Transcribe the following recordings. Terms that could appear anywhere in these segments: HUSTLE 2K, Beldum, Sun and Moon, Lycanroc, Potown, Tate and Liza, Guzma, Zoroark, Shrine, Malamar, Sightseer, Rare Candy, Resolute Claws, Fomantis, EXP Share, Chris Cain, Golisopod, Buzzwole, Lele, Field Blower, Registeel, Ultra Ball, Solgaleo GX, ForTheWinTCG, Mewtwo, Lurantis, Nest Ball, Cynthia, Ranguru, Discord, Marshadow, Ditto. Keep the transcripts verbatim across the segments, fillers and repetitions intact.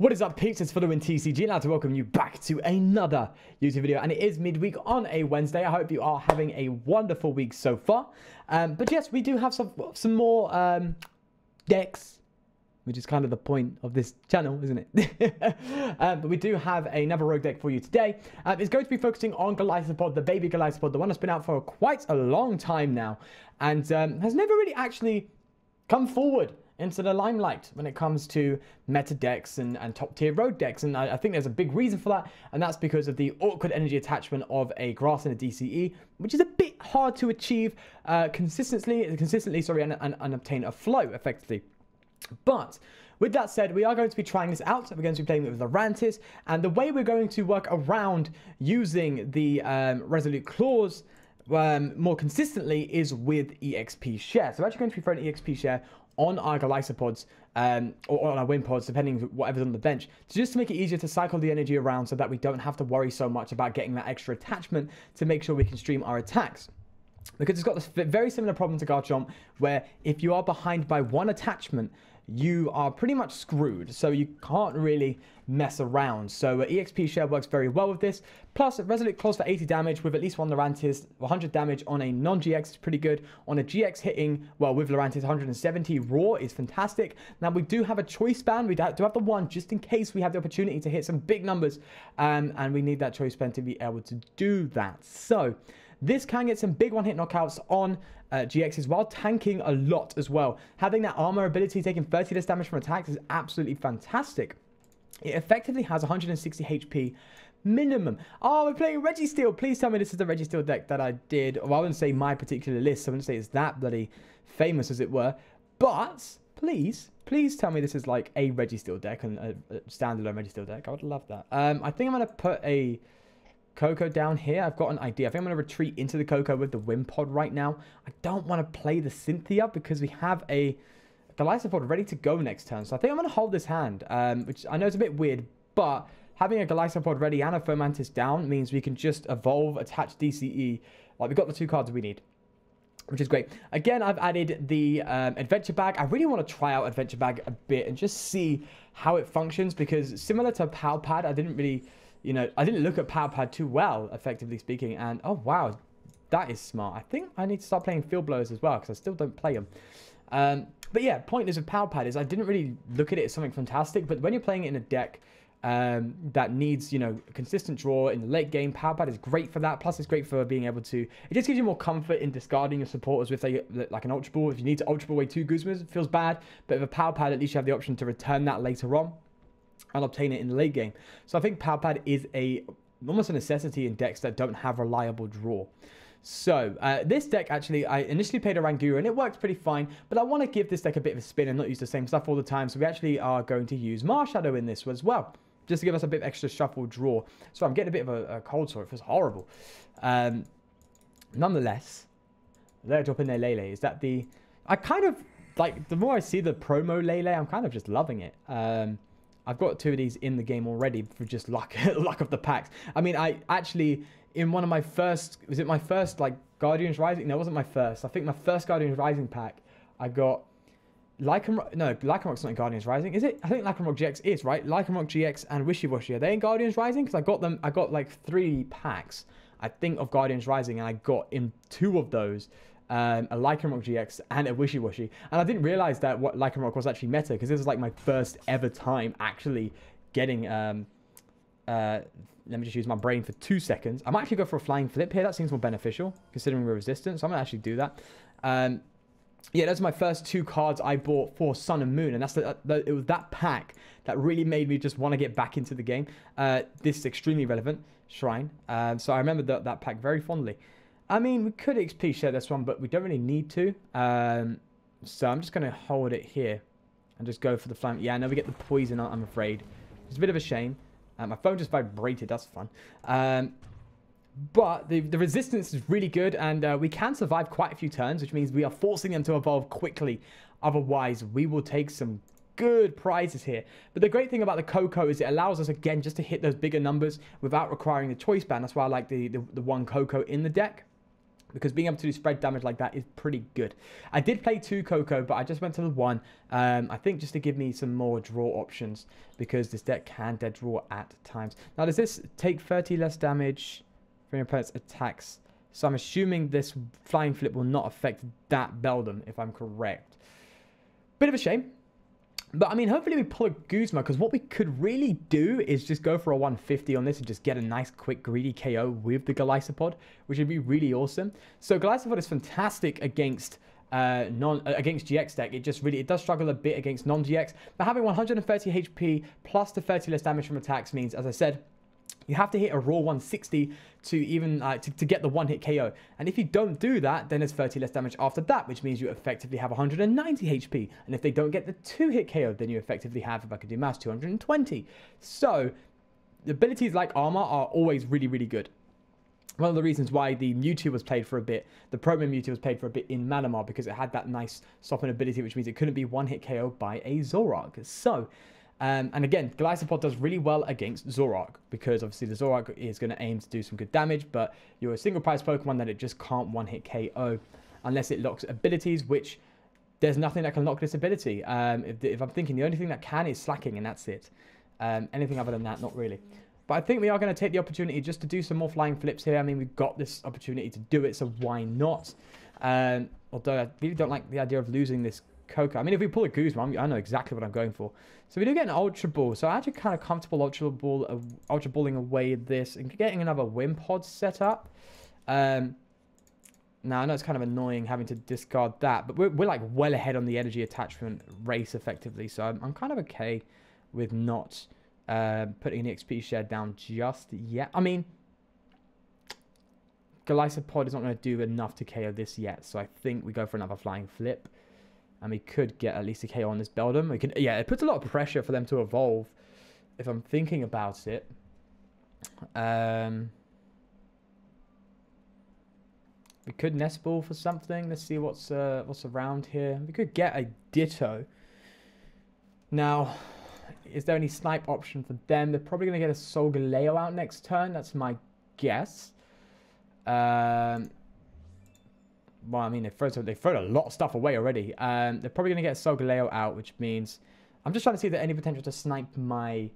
What is up, peeps? It's ForTheWinTCG, and I'd like to welcome you back to another YouTube video. And it is midweek on a Wednesday. I hope you are having a wonderful week so far. Um, but yes, we do have some some more um, decks, which is kind of the point of this channel, isn't it? um, but we do have another rogue deck for you today. Um, it's going to be focusing on Golisopod, the baby Golisopod, the one that's been out for quite a long time now, and um, has never really actually come forward into the limelight when it comes to meta decks and, and top tier road decks. And I, I think there's a big reason for that, and that's because of the awkward energy attachment of a grass and a D C E, which is a bit hard to achieve uh, consistently, consistently sorry, and, and, and obtain a flow effectively. But with that said, we are going to be trying this out. We're going to be playing it with Lurantis, and the way we're going to work around using the um, Resolute Claws um, more consistently is with E X P Share. So we're actually going to be throwing E X P Share on our Golisopods, um, or on our Wimpods, depending on whatever's on the bench, so just to make it easier to cycle the energy around so that we don't have to worry so much about getting that extra attachment to make sure we can stream our attacks. Because it's got this very similar problem to Garchomp, where if you are behind by one attachment, you are pretty much screwed, so you can't really mess around. So uh, E X P Share works very well with this. Plus, Resolute Claws for eighty damage with at least one Lurantis, one hundred damage on a non-G X is pretty good. On a G X hitting, well, with Lurantis, one hundred seventy raw is fantastic. Now, we do have a Choice Band. We do have the one just in case we have the opportunity to hit some big numbers, um, and we need that Choice Band to be able to do that. So this can get some big one-hit knockouts on uh, G Xs while tanking a lot as well. Having that armor ability, taking thirty less damage from attacks, is absolutely fantastic. It effectively has one hundred sixty H P minimum. Oh, we're playing Registeel. Please tell me this is the Registeel deck that I did. Well, I wouldn't say my particular list. I wouldn't say it's that bloody famous, as it were. But please, please tell me this is like a Registeel deck and a, a standalone Registeel deck. I would love that. Um, I think I'm going to put a Coco down here. I've got an idea. I think I'm going to retreat into the Coco with the Wimpod right now. I don't want to play the Cynthia because we have a Golisopod ready to go next turn. So I think I'm going to hold this hand, um, which I know is a bit weird, but having a Golisopod ready and a Fomantis down means we can just evolve, attach D C E. Like, we've got the two cards we need, which is great. Again, I've added the um, Adventure Bag. I really want to try out Adventure Bag a bit and just see how it functions, because similar to Pal Pad, I didn't really... You know, I didn't look at Power Pad too well, effectively speaking, and oh wow, that is smart. I think I need to start playing Field Blowers as well, because I still don't play them. Um, but yeah, point is with Power Pad is I didn't really look at it as something fantastic, but when you're playing it in a deck um, that needs, you know, consistent draw in the late game, Power Pad is great for that. Plus, it's great for being able to, it just gives you more comfort in discarding your supporters with a, like an Ultra Ball. If you need to Ultra Ball away two Guzmas, it feels bad, but with a Power Pad, at least you have the option to return that later on and obtain it in the late game. So I think Power Pad is a almost a necessity in decks that don't have reliable draw. So uh, this deck, actually, I initially played a Ranguru and it worked pretty fine, but I want to give this deck a bit of a spin and not use the same stuff all the time. So we actually are going to use Marshadow in this as well, just to give us a bit of extra shuffle draw. So I'm getting a bit of a, a cold sore. It feels horrible. Um, nonetheless, they're dropping their Lele. Is that the... I kind of... Like, the more I see the promo Lele, I'm kind of just loving it. Um... I've got two of these in the game already for just luck, luck of the packs. I mean, I actually, in one of my first, was it my first, like, Guardians Rising? No, it wasn't my first. I think my first Guardians Rising pack, I got Lycanroc, no, Lycanroc's not in Guardians Rising, is it? I think Lycanroc G X is, right? Lycanroc G X and Wishy Washy. Are they in Guardians Rising? Because I got them, I got, like, three packs, I think, of Guardians Rising, and I got in two of those Um, a Lycanroc G X and a Wishy Washy, and I didn't realize that what Lycanroc was actually meta, because this was like my first ever time actually getting. Um, uh, let me just use my brain for two seconds. I might actually go for a flying flip here. That seems more beneficial considering we're resistant, so I'm gonna actually do that. Um, yeah, those are my first two cards I bought for Sun and Moon, and that's the, the, it was that pack that really made me just want to get back into the game. Uh, this is extremely relevant, Shrine. Um, so I remember that that pack very fondly. I mean, we could X P share this one, but we don't really need to. Um, so I'm just going to hold it here and just go for the flame. Yeah, I know we get the poison, I'm afraid. It's a bit of a shame. Uh, my phone just vibrated. That's fun. Um, but the, the resistance is really good, and uh, we can survive quite a few turns, which means we are forcing them to evolve quickly. Otherwise, we will take some good prizes here. But the great thing about the Coco is it allows us, again, just to hit those bigger numbers without requiring the Choice Band. That's why I like the, the, the one Coco in the deck. because being able to do spread damage like that is pretty good. I did play two Koko, but I just went to the one, um, I think just to give me some more draw options, because this deck can dead draw at times. Now, does this take thirty less damage from your opponent's attacks? So I'm assuming this Flying Flip will not affect that Beldum, if I'm correct. Bit of a shame. But, I mean, hopefully we pull a Guzma, because what we could really do is just go for a one fifty on this and just get a nice, quick, greedy K O with the Golisopod, which would be really awesome. So, Golisopod is fantastic against uh, non uh, against G X deck. It just really, it does struggle a bit against non-G X. But having one hundred thirty H P plus the thirty less damage from attacks means, as I said, you have to hit a raw one sixty to even uh, to, to get the one-hit K O. And if you don't do that, then there's thirty less damage after that, which means you effectively have one hundred ninety H P. And if they don't get the two-hit K O, then you effectively have, if I could do maths, two hundred twenty. So, abilities like Armor are always really, really good. One of the reasons why the Mewtwo was played for a bit, the Promo Mewtwo was played for a bit in Malamar, because it had that nice soften ability, which means it couldn't be one-hit K O by a Zoroark. So... Um, and again, Golisopod does really well against Zoroark, because obviously the Zoroark is going to aim to do some good damage, but you're a single prize Pokemon that it just can't one-hit K O unless it locks abilities, which there's nothing that can lock this ability. Um, if, if I'm thinking, the only thing that can is Slacking, and that's it. Um, anything other than that, not really. But I think we are going to take the opportunity just to do some more Flying Flips here. I mean, we've got this opportunity to do it, so why not? Um, although I really don't like the idea of losing this Koko. I mean, if we pull a Guzma, I know exactly what I'm going for. So we do get an Ultra Ball. So I'm actually kind of comfortable Ultra Ball, uh, Ultra Balling away this and getting another Wimpod set up. Um, now, I know it's kind of annoying having to discard that, but we're, we're like well ahead on the energy attachment race effectively. So I'm, I'm kind of okay with not uh, putting an E X P share down just yet. I mean, Golisopod is not going to do enough to K O this yet. So I think we go for another Flying Flip. And we could get at least a K O on this Beldum. We could, yeah, it puts a lot of pressure for them to evolve, if I'm thinking about it. Um, we could Nest Ball for something. Let's see what's uh, what's around here. We could get a Ditto. Now, is there any snipe option for them? They're probably going to get a Solgaleo out next turn. That's my guess. Um... Well, I mean, they've thrown, they've thrown a lot of stuff away already. Um, they're probably going to get Solgaleo out, which means... I'm just trying to see if there's any potential to snipe my...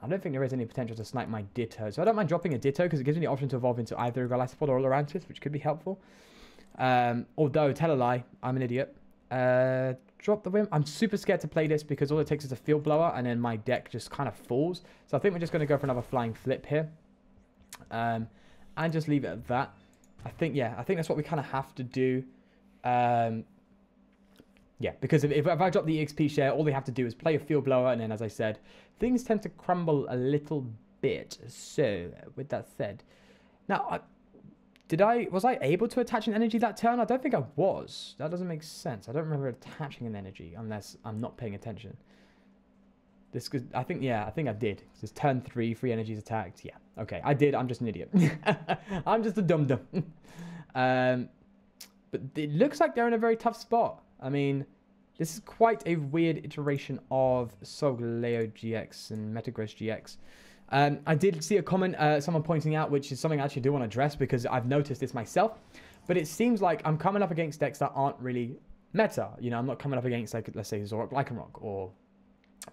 I don't think there is any potential to snipe my Ditto. So I don't mind dropping a Ditto, because it gives me the option to evolve into either Golisopod or Lurantis, which could be helpful. Um, although, tell a lie, I'm an idiot. Uh, drop the Wimp. I'm super scared to play this, because all it takes is a Field Blower, and then my deck just kind of falls. So I think we're just going to go for another Flying Flip here. Um, and just leave it at that. I think, yeah, I think that's what we kind of have to do. Um, yeah, because if, if I drop the E X P share, all they have to do is play a Field Blower, and then, as I said, things tend to crumble a little bit. So, with that said, now, I, did I, was I able to attach an energy that turn? I don't think I was. That doesn't make sense. I don't remember attaching an energy, unless I'm not paying attention. This, I think, yeah, I think I did. It's turn three, free energies attacked. Yeah, okay, I did. I'm just an idiot. I'm just a dum-dum. um, but it looks like they're in a very tough spot. I mean, this is quite a weird iteration of Solgaleo G X and Metagross G X. Um, I did see a comment, uh, someone pointing out, which is something I actually do want to address, because I've noticed this myself. But it seems like I'm coming up against decks that aren't really meta. You know, I'm not coming up against, like, let's say, Zoroark, Lycanroc, or...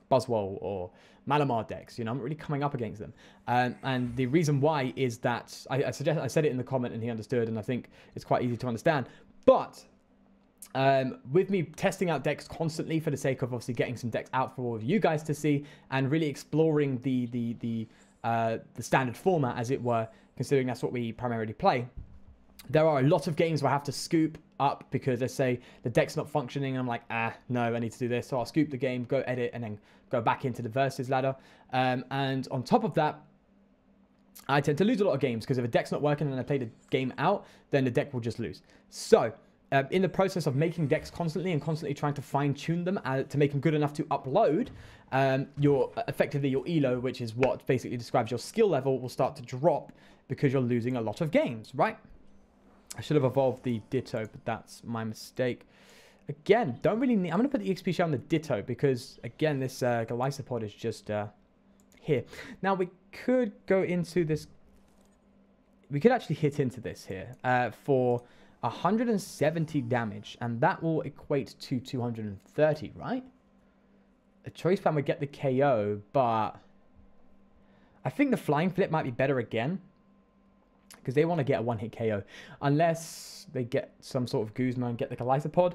Buzzwole or Malamar decks. You know, I'm not really coming up against them. Um, and the reason why is that, I, I suggest, I said it in the comment and he understood, and I think it's quite easy to understand. But um, with me testing out decks constantly for the sake of obviously getting some decks out for all of you guys to see, and really exploring the, the, the, uh, the standard format, as it were, considering that's what we primarily play, there are a lot of games where I have to scoop up, because let's say the deck's not functioning and I'm like, ah, no, I need to do this. So I'll scoop the game, go edit, and then go back into the versus ladder. Um, and on top of that, I tend to lose a lot of games, because if a deck's not working and I play the game out, then the deck will just lose. So um, in the process of making decks constantly and constantly trying to fine tune them uh, to make them good enough to upload, um, your effectively your E L O, which is what basically describes your skill level, will start to drop, because you're losing a lot of games, right? I should have evolved the Ditto, but that's my mistake. Again, don't really need... I'm going to put the E X P share on the Ditto, because, again, this uh, Golisopod is just uh, here. Now, we could go into this we could actually hit into this here uh, for one hundred seventy damage, and that will equate to two hundred thirty, right? A Choice Band would get the K O, but I think the Flying Flip might be better again, because they want to get a one-hit K O, unless they get some sort of Guzma and get the Golisopod,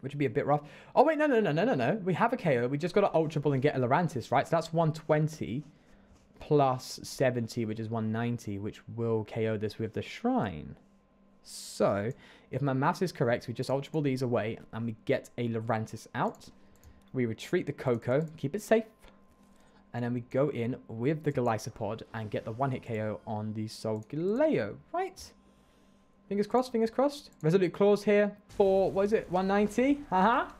which would be a bit rough. Oh, wait, no, no, no, no, no, no. We have a K O. We just got to Ultra Ball and get a Lurantis, right? So that's one twenty plus seventy, which is one ninety, which will K O this with the Shrine. So if my maths is correct, we just Ultra Ball these away, and we get a Lurantis out. We retreat the Coco, keep it safe. And then we go in with the Golisopod and get the one-hit K O on the Solgaleo, right? Fingers crossed, fingers crossed. Resolute Claws here for, what is it, one ninety? Haha.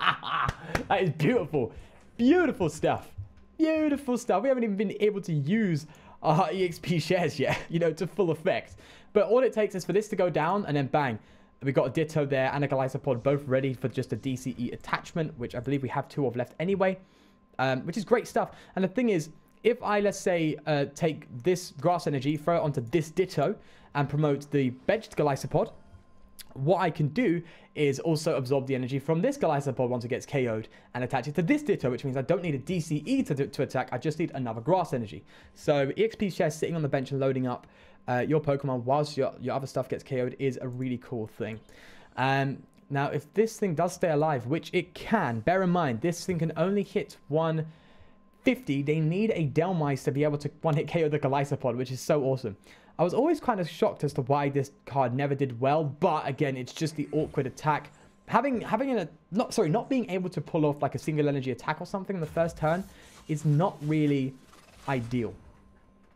Haha. That is beautiful. Beautiful stuff. Beautiful stuff. We haven't even been able to use our E X P shares yet, you know, to full effect. But all it takes is for this to go down and then bang. We've got a Ditto there and a Golisopod both ready for just a D C E attachment, which I believe we have two of left anyway. Um, which is great stuff. And the thing is, if I, let's say, uh, take this grass energy, throw it onto this Ditto, and promote the benched Golisopod, what I can do is also absorb the energy from this Golisopod once it gets K O'd and attach it to this Ditto, which means I don't need a D C E to, to attack. I just need another grass energy. So E X P Share sitting on the bench and loading up uh, your Pokemon whilst your, your other stuff gets K O'd is a really cool thing. Um, Now, if this thing does stay alive, which it can, bear in mind, this thing can only hit one fifty. They need a Delmice to be able to one-hit K O the Golisopod, which is so awesome. I was always kind of shocked as to why this card never did well, but again, it's just the awkward attack. Having, having a, not, sorry, not being able to pull off like a single energy attack or something in the first turn is not really ideal.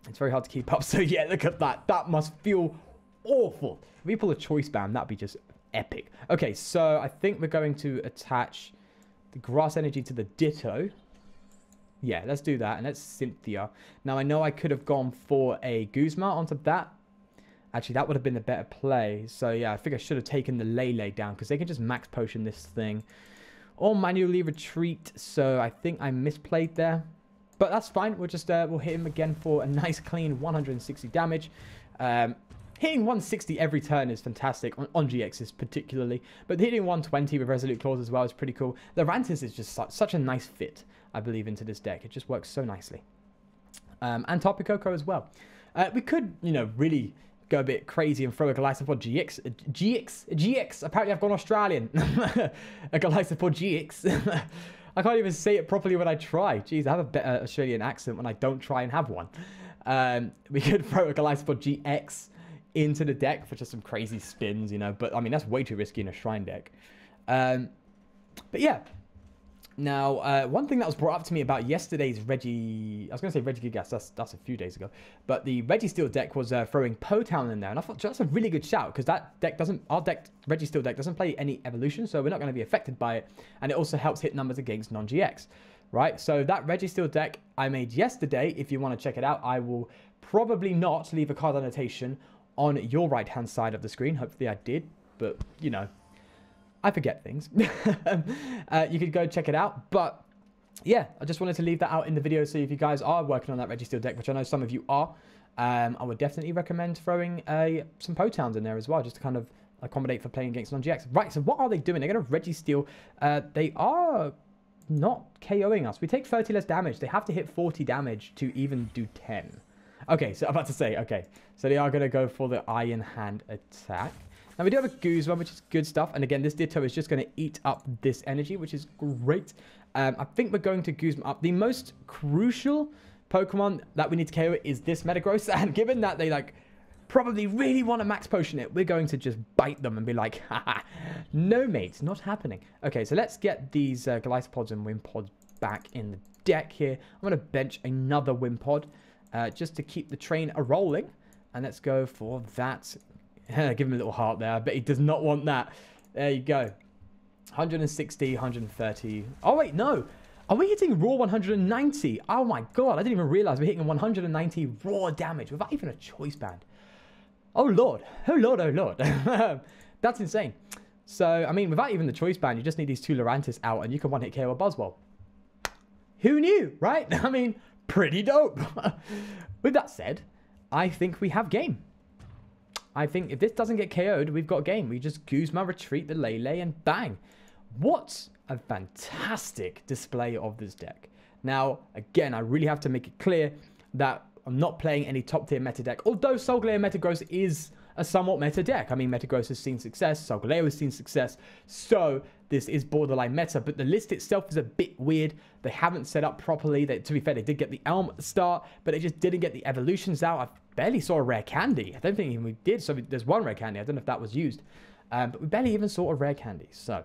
It's very hard to keep up. So yeah, look at that. That must feel awful. If we pull a Choice Band, that'd be just epic. Okay, so I think we're going to attach the grass energy to the Ditto. Yeah, let's do that. And that's Cynthia. Now, I know I could have gone for a Guzma onto that. Actually, that would have been the better play. So, yeah, I think I should have taken the Lele down because they can just Max Potion this thing or manually retreat. So, I think I misplayed there. But that's fine. We'll just uh, we'll hit him again for a nice, clean one hundred sixty damage. Um... Hitting one sixty every turn is fantastic, on, on G Xs particularly. But hitting one twenty with Resolute Claws as well is pretty cool. The Lurantis is just such, such a nice fit, I believe, into this deck. It just works so nicely. Um, and Tapu Koko as well. Uh, we could, you know, really go a bit crazy and throw a Golisopod G X. A G X? A G X! Apparently I've gone Australian. A Golisopod G X. I can't even say it properly when I try. Jeez, I have a better Australian accent when I don't try and have one. Um, we could throw a Golisopod G X into the deck for just some crazy spins, you know, but I mean, that's way too risky in a Shrine deck. Um, but yeah, now, uh, one thing that was brought up to me about yesterday's Reggie, I was going to say Regigigas, that's, that's a few days ago, but the Registeel deck was uh, throwing Potown in there, and I thought that's a really good shout, because that deck doesn't, our deck, Registeel deck, doesn't play any evolution, so we're not going to be affected by it, and it also helps hit numbers against non-G X, right? So that Registeel deck I made yesterday, if you want to check it out, I will probably not leave a card annotation on your right hand side of the screen. Hopefully I did, but you know, I forget things. uh, you could go check it out, but yeah, I just wanted to leave that out in the video. So if you guys are working on that Registeel deck, which I know some of you are, um, I would definitely recommend throwing a, some Potowns in there as well, just to kind of accommodate for playing against non-G X. Right, so what are they doing? They're going to Registeel. Uh, they are not KOing us. We take thirty less damage. They have to hit forty damage to even do ten. Okay, so I'm about to say, okay, so they are going to go for the Iron Hand attack. Now, we do have a Guzma, which is good stuff. And again, this Ditto is just going to eat up this energy, which is great. Um, I think we're going to Guzma up. The most crucial Pokemon that we need to K O is this Metagross. And given that they, like, probably really want to Max Potion it, we're going to just bite them and be like, haha, no, mates, not happening. Okay, so let's get these uh, Glycopods and Wimpods back in the deck here. I'm going to bench another Wimpod. Uh, just to keep the train a-rolling. And let's go for that. Give him a little heart there. I bet he does not want that. There you go. one sixty, one thirty. Oh, wait, no. Are we hitting raw one ninety? Oh, my God. I didn't even realize we're hitting one ninety raw damage without even a Choice Band. Oh, Lord. Oh, Lord, oh, Lord. That's insane. So, I mean, without even the Choice Band, you just need these two Lurantis out, and you can one-hit K O Buzzwole. Who knew, right? I mean, pretty dope. With that said, I think we have game. I think if this doesn't get K O'd, we've got game. We just Guzma, retreat the Lele, and bang. What a fantastic display of this deck. Now, again, I really have to make it clear that I'm not playing any top-tier meta deck, although Solgaleo Metagross is a somewhat meta deck. I mean, Metagross has seen success, Solgaleo has seen success, so this is borderline meta, but the list itself is a bit weird. They haven't set up properly. They, to be fair, they did get the Elm at the start, but they just didn't get the evolutions out. I barely saw a Rare Candy. I don't think even we did, so there's one Rare Candy. I don't know if that was used, um, but we barely even saw a Rare Candy, so...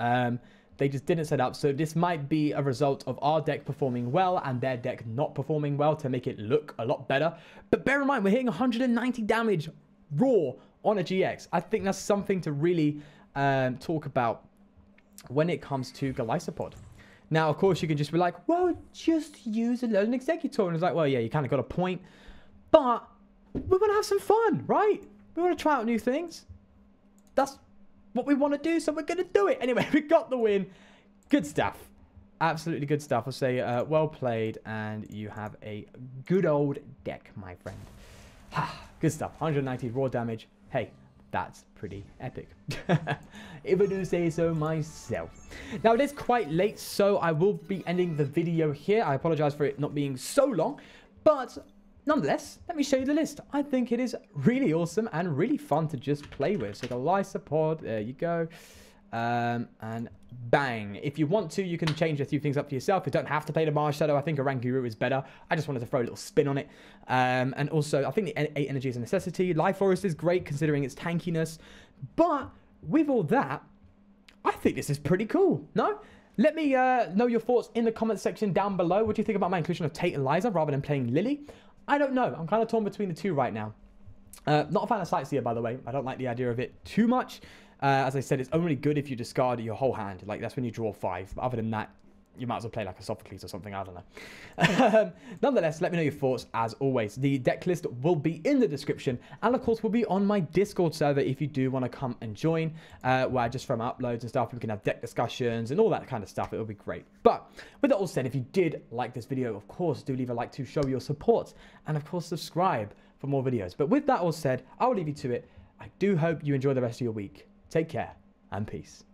Um, They just didn't set up, so this might be a result of our deck performing well and their deck not performing well to make it look a lot better. But bear in mind, we're hitting one hundred ninety damage raw on a G X. I think that's something to really um, talk about when it comes to Golisopod. Now, of course, you can just be like, well, just use a Loading Executor. And it's like, well, yeah, you kind of got a point. But we want to have some fun, right? We want to try out new things. That's... what we want to do, so we're going to do it. Anyway, we got the win. Good stuff. Absolutely good stuff. I'll say uh, well played, and you have a good old deck, my friend. Good stuff. one hundred ninety raw damage. Hey, that's pretty epic. If I do say so myself. Now, it is quite late, so I will be ending the video here. I apologize for it not being so long, but... nonetheless, let me show you the list. I think it is really awesome and really fun to just play with. So Golisopod, there you go. Um, and bang. If you want to, you can change a few things up to yourself. You don't have to play the Marshadow. I think a Ranguru is better. I just wanted to throw a little spin on it. Um, and also, I think the eight energy is a necessity. Life Forest is great considering its tankiness. But with all that, I think this is pretty cool, no? Let me uh, know your thoughts in the comment section down below. What do you think about my inclusion of Tate and Liza rather than playing Lily? I don't know. I'm kind of torn between the two right now. Uh, not a fan of Sightseer, by the way. I don't like the idea of it too much. Uh, as I said, it's only good if you discard your whole hand. Like, that's when you draw five. But other than that, you might as well play like a Sophocles or something. I don't know. um, nonetheless, let me know your thoughts as always. The deck list will be in the description. And, of course, will be on my Discord server if you do want to come and join. Uh, where I just throw my uploads and stuff. We can have deck discussions and all that kind of stuff. It'll be great. But with that all said, if you did like this video, of course, do leave a like to show your support. And, of course, subscribe for more videos. But with that all said, I'll leave you to it. I do hope you enjoy the rest of your week. Take care and peace.